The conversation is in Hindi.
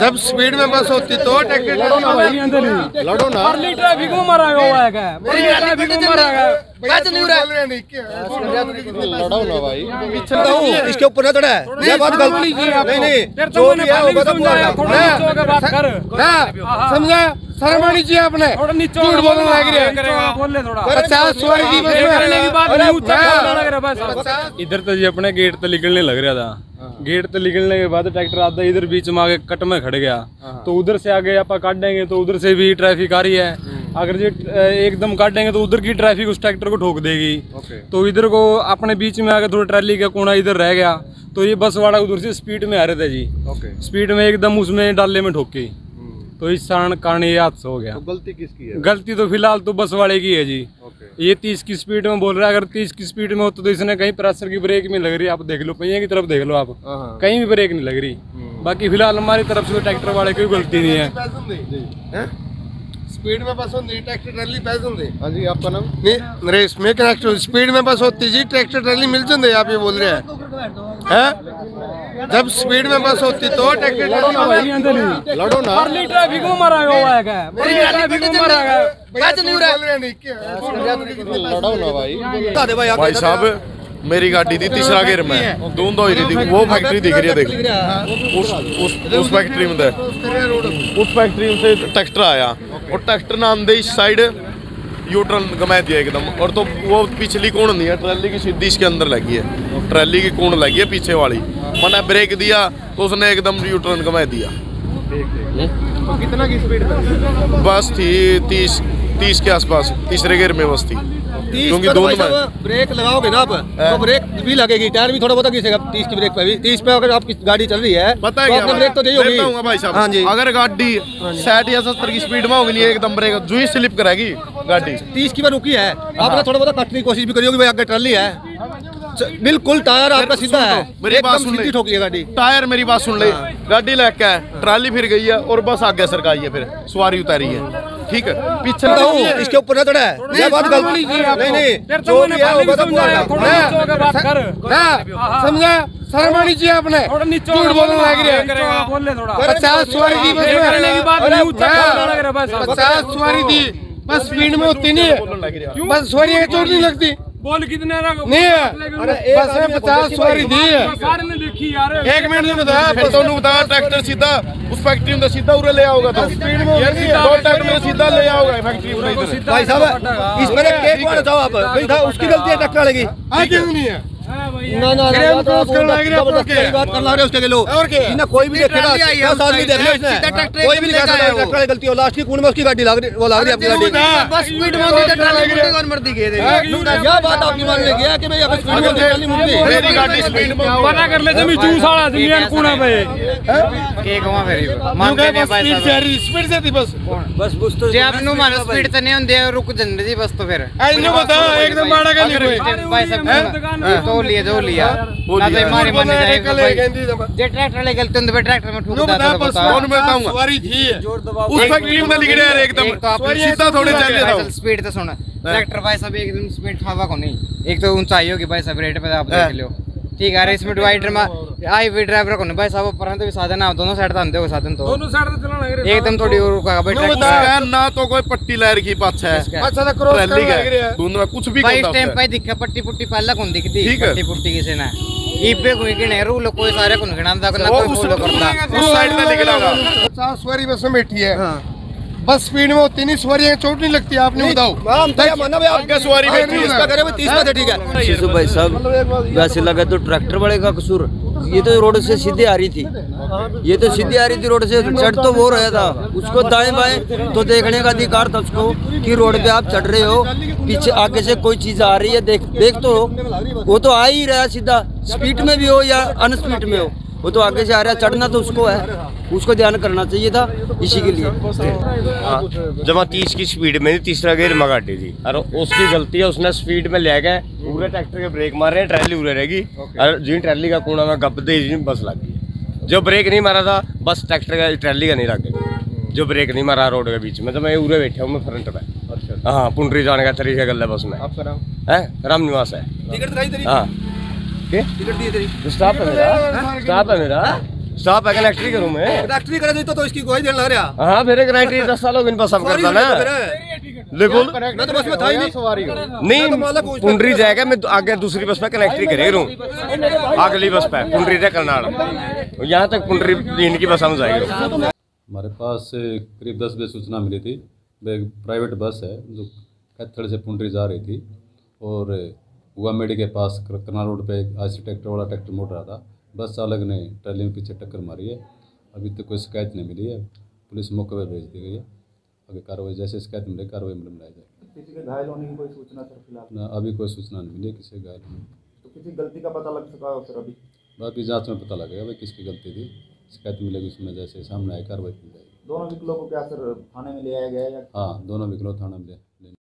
जब स्पीड में बस होती तो टैक्टर लड़ो ना, अर्ली ट्रैफिक में मरा हुआ है, ट्रैफिक में मरा है, बात नहीं हो रहा है, लड़ो ना भाई, इसके ऊपर चढ़ा है, ये बात गलत नहीं, नहीं जो भी है वो समझाया, थोड़ा बात कर ना, समझा शर्मानी जी आपने, झूठ बोलने लग रहे हैं। इधर तो जी अपने गेट तो निकलने लग रहा था, गेट तो निकलने के बाद ट्रैक्टर आता इधर बीच में आगे कट में खड़ गया, तो उधर से आगे आप काटेंगे तो उधर से भी ट्रैफिक आ रही है, अगर जी एकदम काटेंगे तो उधर की ट्रैफिक उस ट्रैक्टर को ठोक देगी, तो इधर को अपने बीच में आगे थोड़ा ट्रैली का कोना इधर रह गया, तो ये बस वाला उधर से स्पीड में आ रहे थे जी, स्पीड में एकदम उसमें डाले में ठोकी, तो इस कारण ये हादसा हो गया। तो गलती किसकी है? गलती तो फिलहाल तो बस वाले की है जी। ये 30 की स्पीड में बोल रहा है, अगर 30 की स्पीड में हो तो इसने कहीं प्रेशर की ब्रेक में लग रही है, आप देख लो पहिए की तरफ देख लो, आप कहीं भी ब्रेक नहीं लग रही। बाकी फिलहाल हमारी तरफ से ट्रैक्टर वाले की गलती नहीं है, स्पीड में बस होती ट्रैक्टर ट्रैली पैस होंगे। हाँ जी आपका नाम? नरेश। में ट्रैक्टर स्पीड में बस होती जी ट्रैक्टर ट्रैली मिल जाते, आप ये बोल रहे हैं, जब स्पीड में बस होती तो ट्रैक्टर ट्रैली लड़ो ना, अर्ली ट्रैफिक में मरा हुआ है, ट्रैफिक में मरा है, बात नहीं हो रहा है, लड़ो ना भाई। भाई साहब मेरी गाड़ी थी तीसरा गेयर में, धुंध हो रही थी, वो फैक्ट्री दिख रही है, देखो उस फैक्ट्री में, उस फैक्ट्री से ट्रैक्टर आया और ट्रैक्टर ने आंदे इस साइड यू टर्न घुमा दिया एकदम, और तो वो पिछली कोण नहीं है, ट्रैली की सीधी इसके अंदर लगी है, ट्रैली की कोण लगी है पीछे वाली, मैंने ब्रेक दिया तो उसने एकदम यू टर्न घुमा दिया। तो कितना की स्पीड पर बस थी? 30 के आसपास, तीसरे गेयर में बस थी, क्योंकि ब्रेक लगाओगे ना आप तो ब्रेक भी लगेगी, टायर भी थोड़ा बहुत घिसेगा, 30 की ब्रेक पे भी, 30 पे अगर आपकी गाड़ी चल रही है पता है तो ब्रेक तो नहीं होगी भाई साहब। हाँ जी, अगर गाड़ी 60 या 70 की स्पीड में होगी नहीं एकदम ब्रेक जो ही स्लिप कराएगी गाड़ी, 30 की बार रुकी है आपने, थोड़ा बहुत काटने की कोशिश भी करी होगी भाई, अगर ट्रली है बिल्कुल टायर आपका सीधा है, मेरी बात सुन ले, ठोकी है गाड़ी, टायर मेरी बात सुन ले, गाड़ी लग है, ट्राली फिर गई है और बस आगे सरकाई है, फिर सवारी उतारी है, ठीक है पीछे इसके ऊपर चढ़ा है, ये बात गलत नहीं, नहीं जो भी है वो बात कर ना, समझा शर्मानी जी आपने, झूठ बोलने लग रहे हैं, 50 सवारी थी बस, स्पीड में होती नहीं है बस, सवारी चोट नहीं लगती, बोल कितने नहीं, बस 50 सवारी थी, एक मिनट में बताया तो बताया, ट्रैक्टर सीधा उस फैक्ट्री में सीधा उरे ले आओगे तो स्पीड में सीधा ले आओगे फैक्ट्री में। भाई साहब इसमें केक वाला जाओ आप, उसकी गलती है टक्कर लगी, हाँ क्यों नहीं है ना, ना ना कोई भी गलती हो, लास्ट की कोण में उसकी गाड़ी लग रही, वो लग रही है, रुक जी बस, तो फिर एकदम लिए जो लिया ना, तो मारे मारने जाएगा जे ट्रैक्टर ले गलती होंगे ट्रैक्टर में ठोक देता है, फोन में बताऊंगा सवारी थी उस फैक्ट्री में लिख रहे हैं एकदम सीधा थोड़े चल रहा है, स्पीड तो सुन ट्रैक्टर भाई साहब एकदम स्पीड ठावा को नहीं, एक तो ऊंचाई होगी भाई साहब रेट पे आप देख लो, ठीक है इसमें डिवाइडर में आई भी ड्राइवर को नहीं भाई साहब, परंतु भी साधन आप दोनों साइड आते हो, साधन तो दोनों साइड से चलाना है एकदम, थोड़ी और रुका भाई ट्रैक्टर ना, तो कोई पट्टी लहर की पाछा है, अच्छा तो क्रॉस कर लग रही है दोनों में कुछ भी कोई टाइम पे दिखे, पट्टी पहला कौन दिखती, पट्टी किसी ने ईबे कोई गने रूल कोई सारे को गनांदा को ना कोई फॉलो करता, उस साइड पे निकलागा 50 सवारी बस में बैठी है, बस स्पीड में होती नहीं, सवारी चोट नहीं लगती, आपने बताओ। भाई साहब वैसे लगा तो ट्रैक्टर वाले का कसूर, ये तो रोड से सीधे आ रही थी, ये तो सीधे आ रही थी रोड से, चढ़ तो वो रहा था, उसको दाएं बाएं तो देखने का अधिकार था उसको कि रोड पे आप चढ़ रहे हो, पीछे आगे से कोई चीज आ रही है देख तो हो, वो तो आ ही रहा सीधा, स्पीड में भी हो या अनस्पीड में हो, वो तो आगे से आ रहा है, चढ़ना तो उसको है, उसको ध्यान करना चाहिए था, इसी के लिए जब 30 की स्पीड में तीसरा गेयर में गाड़ी थी और उसकी गलती है, उसने स्पीड में ले गए पूरे ट्रैक्टर के ब्रेक मार रहे हैं, ट्रैली उड़े रहेगी और जी ट्रैली का कोना में गप दे बस लग गई, जो ब्रेक नहीं मारा था बस ट्रैक्टर का ट्रैली का नहीं लग गई, जो ब्रेक नहीं मारा रोड के बीच में, तो मैं उड़े बैठा हूँ मैं फ्रंट में, हाँ पुंडरी जाने का तरीका गल है बस में, है राम निवास है, हाँ स्टाफ है मेरा स्टॉप है इलेक्ट्री के रूम में इलेक्ट्री करे तो इसकी कोई देर लग रहा। हां फिर गारंटी 10 सालों इन पर सब करता ना बिल्कुल। मैं तो बस में था ही नहीं सवारी नहीं पुंडरी जाएगा। मैं आगे दूसरी बस में कनेक्ट्री करे रहूं अगली बस पे पुंडरी से करनाल यहां तक पुंडरी इनकी बस हम जाएंगे। हमारे पास करीब 10 बजे सूचना मिली थी। एक प्राइवेट बस है जो कैथड़ से पुंडरी जा रही थी और हुआ मेडी के पास करनाल रोड पे एक आईसी ट्रैक्टर वाला ट्रैक्टर मोड़ रहा था। बस चालक ने ट्रैली में पीछे टक्कर मारी है। अभी तक तो कोई शिकायत नहीं मिली है। पुलिस मौके पर भेज दी गई है। अगर कार्रवाई जैसे शिकायत मिले कार्रवाई में लाया जाएगी। किसी के घायल होने की कोई सूचना सर फिलहाल ना अभी कोई सूचना नहीं मिली किसी घायल होने तो किसी गलती का पता लग चुका है सर। अभी बाकी जाँच में पता लगेगा भाई किसकी गलती थी। शिकायत मिलेगी उसमें जैसे सामने आए कार्रवाई की जाएगी। दोनों विकलों को क्या सर थाने में ले आया गया है? हाँ दोनों विकलों थाना में ले